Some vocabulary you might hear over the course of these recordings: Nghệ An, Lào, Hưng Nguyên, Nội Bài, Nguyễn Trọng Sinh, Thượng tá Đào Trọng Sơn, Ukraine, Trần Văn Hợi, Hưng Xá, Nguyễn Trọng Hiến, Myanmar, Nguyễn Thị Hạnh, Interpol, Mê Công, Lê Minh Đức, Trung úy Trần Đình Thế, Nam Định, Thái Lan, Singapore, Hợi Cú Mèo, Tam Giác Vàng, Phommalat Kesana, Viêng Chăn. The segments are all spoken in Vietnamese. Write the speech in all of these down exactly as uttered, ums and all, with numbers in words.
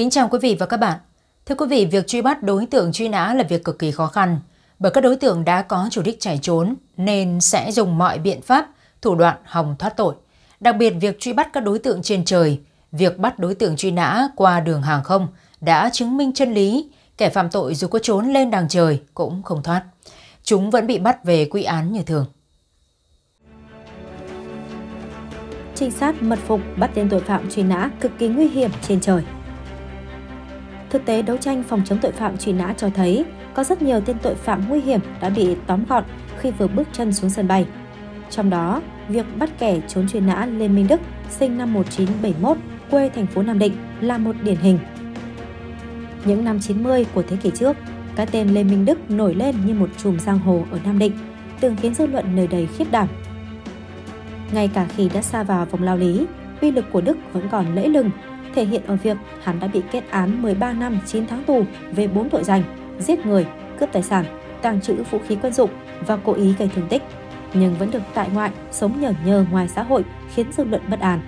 Kính chào quý vị và các bạn. Thưa quý vị, việc truy bắt đối tượng truy nã là việc cực kỳ khó khăn, bởi các đối tượng đã có chủ đích chạy trốn nên sẽ dùng mọi biện pháp, thủ đoạn hòng thoát tội. Đặc biệt, việc truy bắt các đối tượng trên trời, việc bắt đối tượng truy nã qua đường hàng không đã chứng minh chân lý, kẻ phạm tội dù có trốn lên đàng trời cũng không thoát. Chúng vẫn bị bắt về quy án như thường. Trinh sát mật phục bắt tên tội phạm truy nã cực kỳ nguy hiểm trên trời. Thực tế đấu tranh phòng chống tội phạm truy nã cho thấy có rất nhiều tên tội phạm nguy hiểm đã bị tóm gọn khi vừa bước chân xuống sân bay. Trong đó, việc bắt kẻ trốn truy nã Lê Minh Đức, sinh năm một nghìn chín trăm bảy mươi mốt, quê thành phố Nam Định là một điển hình. Những năm chín mươi của thế kỷ trước, cái tên Lê Minh Đức nổi lên như một chùm giang hồ ở Nam Định, từng khiến dư luận nơi đầy khiếp đảm. Ngay cả khi đã xa vào vòng lao lý, uy lực của Đức vẫn còn lẫy lừng, thể hiện ở việc hắn đã bị kết án mười ba năm chín tháng tù về bốn tội danh giết người, cướp tài sản, tàng trữ vũ khí quân dụng và cố ý gây thương tích, nhưng vẫn được tại ngoại sống nhởn nhơ ngoài xã hội khiến dư luận bất an.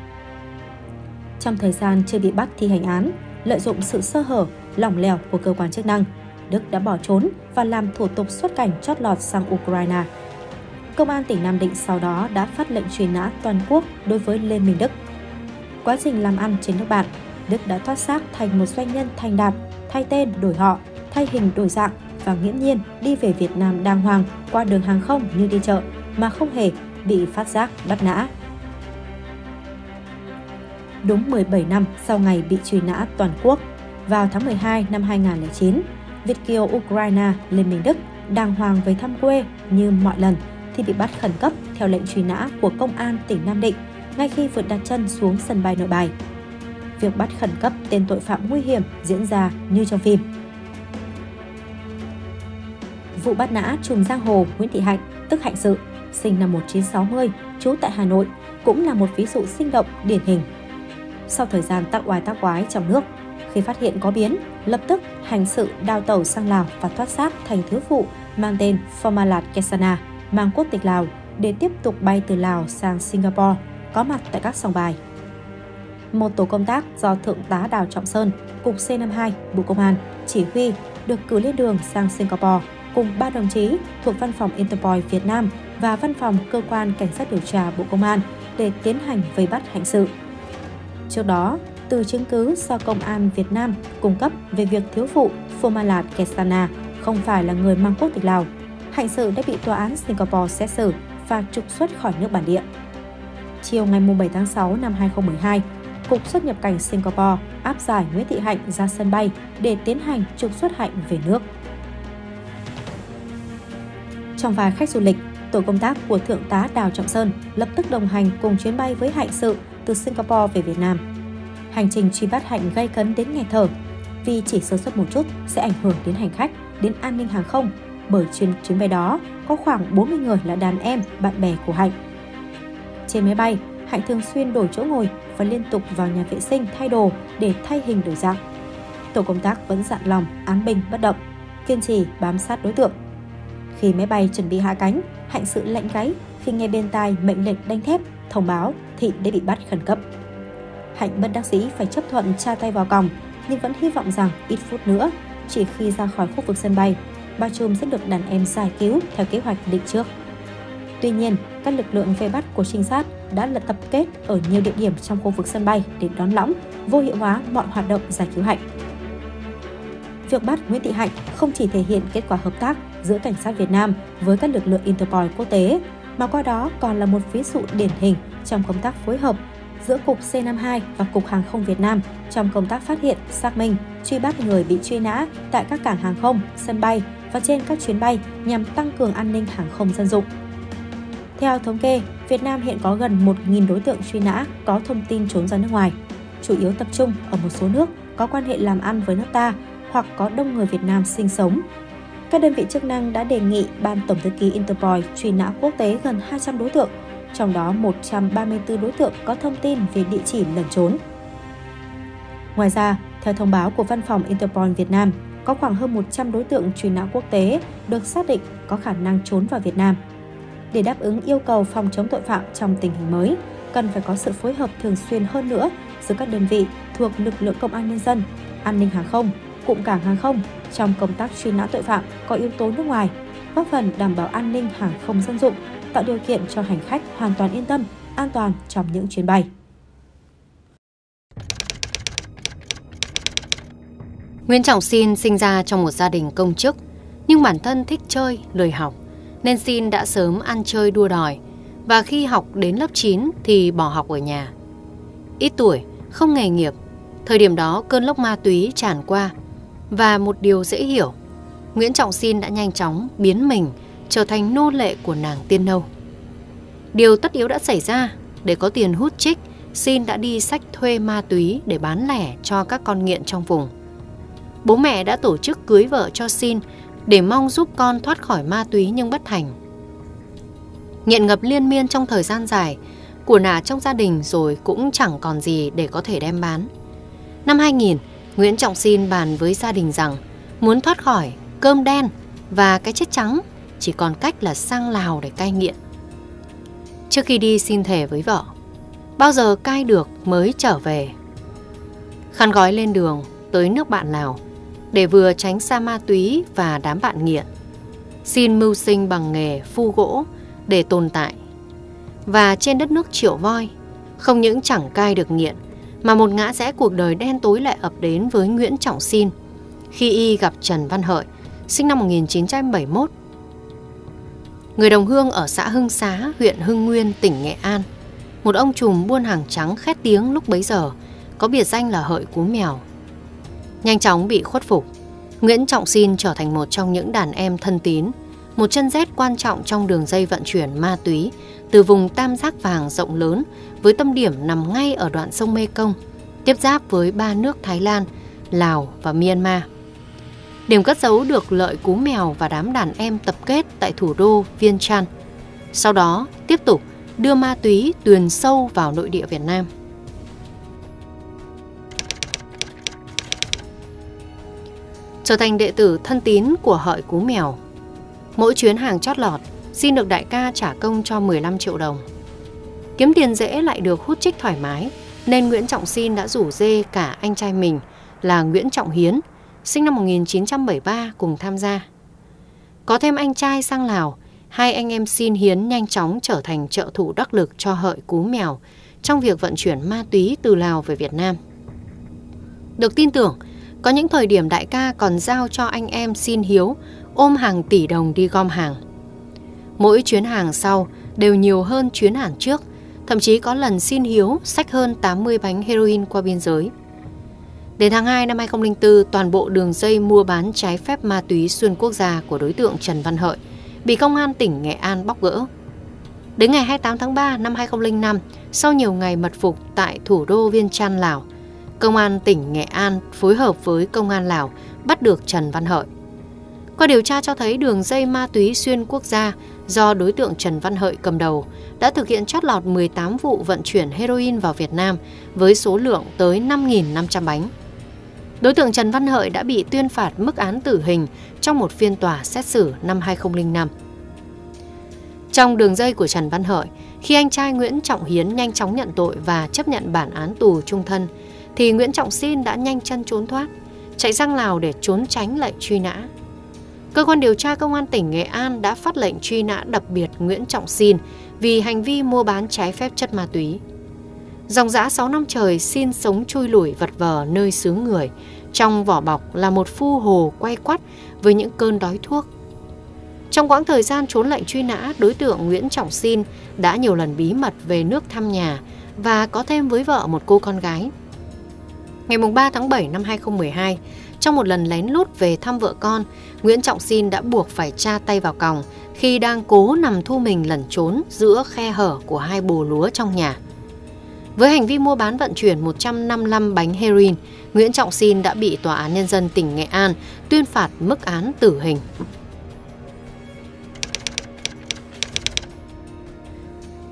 Trong thời gian chưa bị bắt thi hành án, lợi dụng sự sơ hở, lỏng lẻo của cơ quan chức năng, Đức đã bỏ trốn và làm thủ tục xuất cảnh chót lọt sang Ukraine. Công an tỉnh Nam Định sau đó đã phát lệnh truy nã toàn quốc đối với Lê Minh Đức. Quá trình làm ăn trên nước bạn, Đức đã thoát xác thành một doanh nhân thành đạt, thay tên đổi họ, thay hình đổi dạng và nghiễm nhiên đi về Việt Nam đàng hoàng qua đường hàng không như đi chợ mà không hề bị phát giác bắt nã. Đúng mười bảy năm sau ngày bị truy nã toàn quốc, vào tháng mười hai năm hai nghìn không trăm lẻ chín, Việt kiều Ukraine Lê Minh Đức đàng hoàng về thăm quê như mọi lần thì bị bắt khẩn cấp theo lệnh truy nã của Công an tỉnh Nam Định ngay khi vượt đặt chân xuống sân bay Nội Bài. Việc bắt khẩn cấp tên tội phạm nguy hiểm diễn ra như trong phim. Vụ bắt nã trùm giang hồ Nguyễn Thị Hạnh, tức Hạnh Sự, sinh năm một nghìn chín trăm sáu mươi, trú tại Hà Nội, cũng là một ví dụ sinh động, điển hình. Sau thời gian tác oai tác quái trong nước, khi phát hiện có biến, lập tức Hạnh Sự đào tẩu sang Lào và thoát xác thành thiếu phụ mang tên Phommalat Kesana, mang quốc tịch Lào, để tiếp tục bay từ Lào sang Singapore, có mặt tại các sòng bài. Một tổ công tác do Thượng tá Đào Trọng Sơn, Cục C năm mươi hai, Bộ Công an chỉ huy được cử lên đường sang Singapore cùng ba đồng chí thuộc Văn phòng Interpol Việt Nam và Văn phòng Cơ quan Cảnh sát điều tra Bộ Công an để tiến hành vây bắt Hạnh Sự. Trước đó, từ chứng cứ do Công an Việt Nam cung cấp về việc thiếu phụ Phommalat Kesana không phải là người mang quốc tịch Lào, Hạnh Sự đã bị tòa án Singapore xét xử và trục xuất khỏi nước bản địa. Chiều ngày mùng bảy tháng sáu năm hai nghìn không trăm mười hai, Cục xuất nhập cảnh Singapore áp giải Nguyễn Thị Hạnh ra sân bay để tiến hành trục xuất Hạnh về nước. Trong vài khách du lịch, tổ công tác của Thượng tá Đào Trọng Sơn lập tức đồng hành cùng chuyến bay với Hạnh Sự từ Singapore về Việt Nam. Hành trình truy bắt Hạnh gay cấn đến nghẹt thở, vì chỉ sơ suất một chút sẽ ảnh hưởng đến hành khách, đến an ninh hàng không, bởi trên chuyến bay đó có khoảng bốn mươi người là đàn em, bạn bè của Hạnh. Trên máy bay, Hạnh thường xuyên đổi chỗ ngồi và liên tục vào nhà vệ sinh thay đồ để thay hình đổi dạng. Tổ công tác vẫn dạn lòng, án binh bất động, kiên trì bám sát đối tượng. Khi máy bay chuẩn bị hạ cánh, Hạnh Sự lạnh gáy khi nghe bên tai mệnh lệnh đánh thép thông báo Thị đã bị bắt khẩn cấp. Hạnh bất đắc dĩ phải chấp thuận tra tay vào còng, nhưng vẫn hy vọng rằng ít phút nữa, chỉ khi ra khỏi khu vực sân bay, ba trùm sẽ được đàn em giải cứu theo kế hoạch định trước. Tuy nhiên, các lực lượng vây bắt của trinh sát đã lật tập kết ở nhiều địa điểm trong khu vực sân bay để đón lõng, vô hiệu hóa mọi hoạt động giải cứu Hạnh. Việc bắt Nguyễn Thị Hạnh không chỉ thể hiện kết quả hợp tác giữa cảnh sát Việt Nam với các lực lượng Interpol quốc tế, mà qua đó còn là một ví dụ điển hình trong công tác phối hợp giữa Cục C năm mươi hai và Cục Hàng không Việt Nam trong công tác phát hiện, xác minh, truy bắt người bị truy nã tại các cảng hàng không, sân bay và trên các chuyến bay nhằm tăng cường an ninh hàng không dân dụng. Theo thống kê, Việt Nam hiện có gần một nghìn đối tượng truy nã có thông tin trốn ra nước ngoài, chủ yếu tập trung ở một số nước có quan hệ làm ăn với nước ta hoặc có đông người Việt Nam sinh sống. Các đơn vị chức năng đã đề nghị Ban Tổng thư ký Interpol truy nã quốc tế gần hai trăm đối tượng, trong đó một trăm ba mươi tư đối tượng có thông tin về địa chỉ lẩn trốn. Ngoài ra, theo thông báo của Văn phòng Interpol Việt Nam, có khoảng hơn một trăm đối tượng truy nã quốc tế được xác định có khả năng trốn vào Việt Nam. Để đáp ứng yêu cầu phòng chống tội phạm trong tình hình mới, cần phải có sự phối hợp thường xuyên hơn nữa giữa các đơn vị thuộc lực lượng công an nhân dân, an ninh hàng không, cụm cảng hàng không trong công tác truy nã tội phạm có yếu tố nước ngoài, góp phần đảm bảo an ninh hàng không dân dụng, tạo điều kiện cho hành khách hoàn toàn yên tâm, an toàn trong những chuyến bay. Nguyễn Trọng Sinh sinh ra trong một gia đình công chức, nhưng bản thân thích chơi, lười học, nên Sinh đã sớm ăn chơi đua đòi và khi học đến lớp chín thì bỏ học ở nhà. Ít tuổi, không nghề nghiệp, thời điểm đó cơn lốc ma túy tràn qua và một điều dễ hiểu, Nguyễn Trọng Sinh đã nhanh chóng biến mình trở thành nô lệ của nàng Tiên Nâu. Điều tất yếu đã xảy ra, để có tiền hút chích, Sinh đã đi xách thuê ma túy để bán lẻ cho các con nghiện trong vùng. Bố mẹ đã tổ chức cưới vợ cho Sinh để mong giúp con thoát khỏi ma túy nhưng bất thành. Nghiện ngập liên miên trong thời gian dài, của nả trong gia đình rồi cũng chẳng còn gì để có thể đem bán. Năm hai nghìn, Nguyễn Trọng Sinh bàn với gia đình rằng muốn thoát khỏi cơm đen và cái chết trắng, chỉ còn cách là sang Lào để cai nghiện. Trước khi đi, Sinh thề với vợ, bao giờ cai được mới trở về. Khăn gói lên đường tới nước bạn Lào để vừa tránh xa ma túy và đám bạn nghiện. Xin mưu sinh bằng nghề phu gỗ để tồn tại. Và trên đất nước Triệu Voi, không những chẳng cai được nghiện, mà một ngã rẽ cuộc đời đen tối lại ập đến với Nguyễn Trọng Sinh khi y gặp Trần Văn Hợi, sinh năm một nghìn chín trăm bảy mươi mốt. Người đồng hương ở xã Hưng Xá, huyện Hưng Nguyên, tỉnh Nghệ An, một ông trùm buôn hàng trắng khét tiếng lúc bấy giờ, có biệt danh là Hợi Cú Mèo. Nhanh chóng bị khuất phục, Nguyễn Trọng Sinh trở thành một trong những đàn em thân tín, một chân rết quan trọng trong đường dây vận chuyển ma túy từ vùng Tam Giác Vàng rộng lớn với tâm điểm nằm ngay ở đoạn sông Mê Công, tiếp giáp với ba nước Thái Lan, Lào và Myanmar. Điểm cất giấu được Lợi Cú Mèo và đám đàn em tập kết tại thủ đô Viêng Chăn, sau đó tiếp tục đưa ma túy tuồn sâu vào nội địa Việt Nam. Trở thành đệ tử thân tín của Hợi Cú Mèo, mỗi chuyến hàng chót lọt, Xin được đại ca trả công cho mười lăm triệu đồng. Kiếm tiền dễ lại được hút chích thoải mái, nên Nguyễn Trọng Sinh đã rủ dê cả anh trai mình là Nguyễn Trọng Hiến, sinh năm một nghìn chín trăm bảy mươi ba, cùng tham gia. Có thêm anh trai sang Lào, hai anh em Xin Hiến nhanh chóng trở thành trợ thủ đắc lực cho Hợi Cú Mèo trong việc vận chuyển ma túy từ Lào về Việt Nam. Được tin tưởng, có những thời điểm đại ca còn giao cho anh em Xin Hiếu ôm hàng tỷ đồng đi gom hàng. Mỗi chuyến hàng sau đều nhiều hơn chuyến hàng trước, thậm chí có lần Xin Hiếu xách hơn tám mươi bánh heroin qua biên giới. Đến tháng hai năm hai nghìn không trăm linh tư, toàn bộ đường dây mua bán trái phép ma túy xuyên quốc gia của đối tượng Trần Văn Hợi bị công an tỉnh Nghệ An bóc gỡ. Đến ngày hai mươi tám tháng ba năm hai nghìn không trăm linh năm, sau nhiều ngày mật phục tại thủ đô Viêng Chăn, Lào, công an tỉnh Nghệ An phối hợp với công an Lào bắt được Trần Văn Hợi. Qua điều tra cho thấy đường dây ma túy xuyên quốc gia do đối tượng Trần Văn Hợi cầm đầu đã thực hiện chót lọt mười tám vụ vận chuyển heroin vào Việt Nam với số lượng tới năm nghìn năm trăm bánh. Đối tượng Trần Văn Hợi đã bị tuyên phạt mức án tử hình trong một phiên tòa xét xử năm hai nghìn không trăm linh năm. Trong đường dây của Trần Văn Hợi, khi anh trai Nguyễn Trọng Hiến nhanh chóng nhận tội và chấp nhận bản án tù chung thân, thì Nguyễn Trọng Sinh đã nhanh chân trốn thoát, chạy sang Lào để trốn tránh lệnh truy nã. Cơ quan điều tra công an tỉnh Nghệ An đã phát lệnh truy nã đặc biệt Nguyễn Trọng Sinh vì hành vi mua bán trái phép chất ma túy. Dòng dã sáu năm trời, Sinh sống chui lủi vật vờ nơi xứ người, trong vỏ bọc là một phu hồ quay quắt với những cơn đói thuốc. Trong quãng thời gian trốn lệnh truy nã, đối tượng Nguyễn Trọng Sinh đã nhiều lần bí mật về nước thăm nhà và có thêm với vợ một cô con gái. Ngày ba tháng bảy năm hai nghìn không trăm mười hai, trong một lần lén lút về thăm vợ con, Nguyễn Trọng Sinh đã buộc phải tra tay vào còng khi đang cố nằm thu mình lẩn trốn giữa khe hở của hai bồ lúa trong nhà. Với hành vi mua bán vận chuyển một trăm năm mươi lăm bánh heroin, Nguyễn Trọng Sinh đã bị Tòa án Nhân dân tỉnh Nghệ An tuyên phạt mức án tử hình.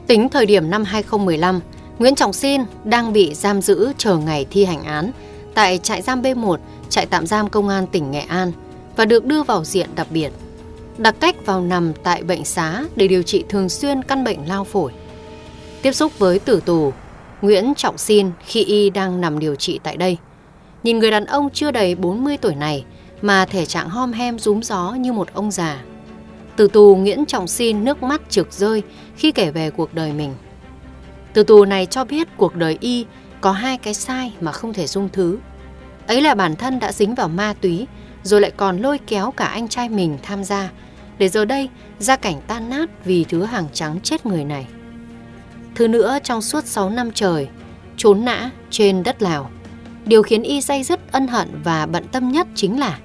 Tính thời điểm năm hai nghìn không trăm mười lăm, Nguyễn Trọng Sinh đang bị giam giữ chờ ngày thi hành án tại trại giam B một, trại tạm giam công an tỉnh Nghệ An và được đưa vào diện đặc biệt, đặc cách vào nằm tại bệnh xá để điều trị thường xuyên căn bệnh lao phổi. Tiếp xúc với tử tù, Nguyễn Trọng Sinh khi y đang nằm điều trị tại đây. Nhìn người đàn ông chưa đầy bốn mươi tuổi này mà thể trạng hom hem rúm gió như một ông già. Từ tù, Nguyễn Trọng Sinh nước mắt trực rơi khi kể về cuộc đời mình. Từ tù này cho biết cuộc đời y có hai cái sai mà không thể dung thứ. Ấy là bản thân đã dính vào ma túy, rồi lại còn lôi kéo cả anh trai mình tham gia, để giờ đây gia cảnh tan nát vì thứ hàng trắng chết người này. Thứ nữa, trong suốt sáu năm trời trốn nã trên đất Lào, điều khiến y day dứt ân hận và bận tâm nhất chính là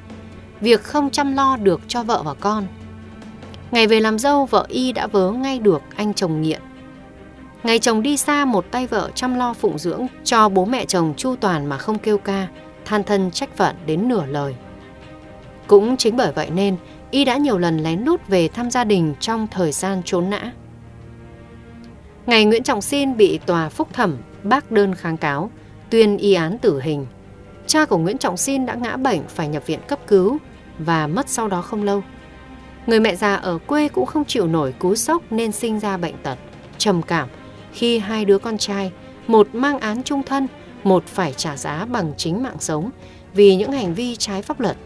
việc không chăm lo được cho vợ và con. Ngày về làm dâu, vợ y đã vớ ngay được anh chồng nghiện. Ngày chồng đi xa, một tay vợ chăm lo phụng dưỡng cho bố mẹ chồng chu toàn mà không kêu ca, than thân trách phận đến nửa lời. Cũng chính bởi vậy nên y đã nhiều lần lén lút về thăm gia đình trong thời gian trốn nã. Ngày Nguyễn Trọng Sinh bị tòa phúc thẩm bác đơn kháng cáo, tuyên y án tử hình, cha của Nguyễn Trọng Sinh đã ngã bệnh phải nhập viện cấp cứu và mất sau đó không lâu. Người mẹ già ở quê cũng không chịu nổi cú sốc nên sinh ra bệnh tật, trầm cảm khi hai đứa con trai, một mang án chung thân, một phải trả giá bằng chính mạng sống vì những hành vi trái pháp luật.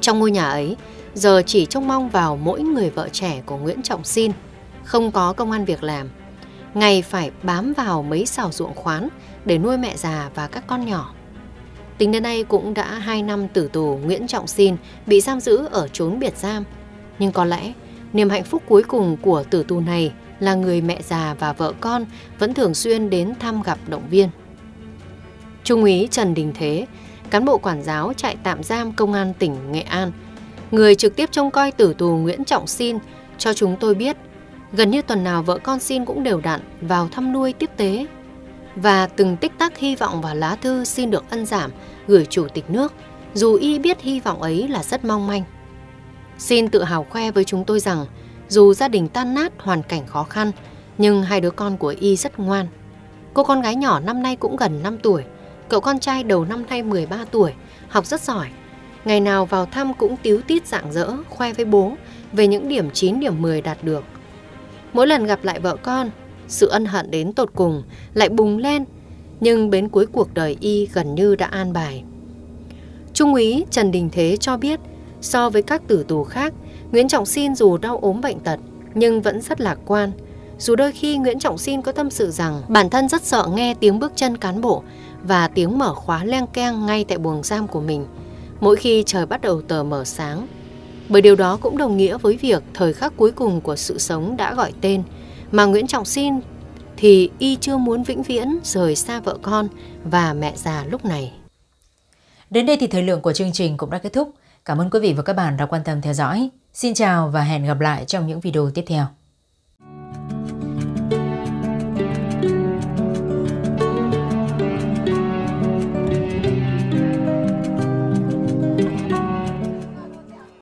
Trong ngôi nhà ấy, giờ chỉ trông mong vào mỗi người vợ trẻ của Nguyễn Trọng Sinh. Không có công ăn việc làm, ngày phải bám vào mấy xào ruộng khoán để nuôi mẹ già và các con nhỏ. Tính đến nay cũng đã hai năm tử tù, Nguyễn Trọng Sinh bị giam giữ ở chốn biệt giam. Nhưng có lẽ niềm hạnh phúc cuối cùng của tử tù này là người mẹ già và vợ con vẫn thường xuyên đến thăm gặp động viên. Trung úy Trần Đình Thế, cán bộ quản giáo trại tạm giam công an tỉnh Nghệ An, người trực tiếp trông coi tử tù Nguyễn Trọng Sinh, cho chúng tôi biết gần như tuần nào vợ con Sinh cũng đều đặn vào thăm nuôi tiếp tế và từng tích tắc hy vọng vào lá thư xin được ân giảm gửi Chủ tịch nước, dù y biết hy vọng ấy là rất mong manh. Sinh tự hào khoe với chúng tôi rằng dù gia đình tan nát, hoàn cảnh khó khăn, nhưng hai đứa con của y rất ngoan. Cô con gái nhỏ năm nay cũng gần năm tuổi, cậu con trai đầu năm nay mười ba tuổi, học rất giỏi. Ngày nào vào thăm cũng tíu tít rạng rỡ khoe với bố về những điểm chín, điểm mười đạt được. Mỗi lần gặp lại vợ con, sự ân hận đến tột cùng lại bùng lên, nhưng đến cuối cuộc đời y gần như đã an bài. Trung úy Trần Đình Thế cho biết, so với các tử tù khác, Nguyễn Trọng Sinh dù đau ốm bệnh tật nhưng vẫn rất lạc quan. Dù đôi khi Nguyễn Trọng Sinh có tâm sự rằng bản thân rất sợ nghe tiếng bước chân cán bộ và tiếng mở khóa leng keng ngay tại buồng giam của mình mỗi khi trời bắt đầu tờ mờ sáng. Bởi điều đó cũng đồng nghĩa với việc thời khắc cuối cùng của sự sống đã gọi tên, mà Nguyễn Trọng Sinh thì y chưa muốn vĩnh viễn rời xa vợ con và mẹ già lúc này. Đến đây thì thời lượng của chương trình cũng đã kết thúc. Cảm ơn quý vị và các bạn đã quan tâm theo dõi. Xin chào và hẹn gặp lại trong những video tiếp theo.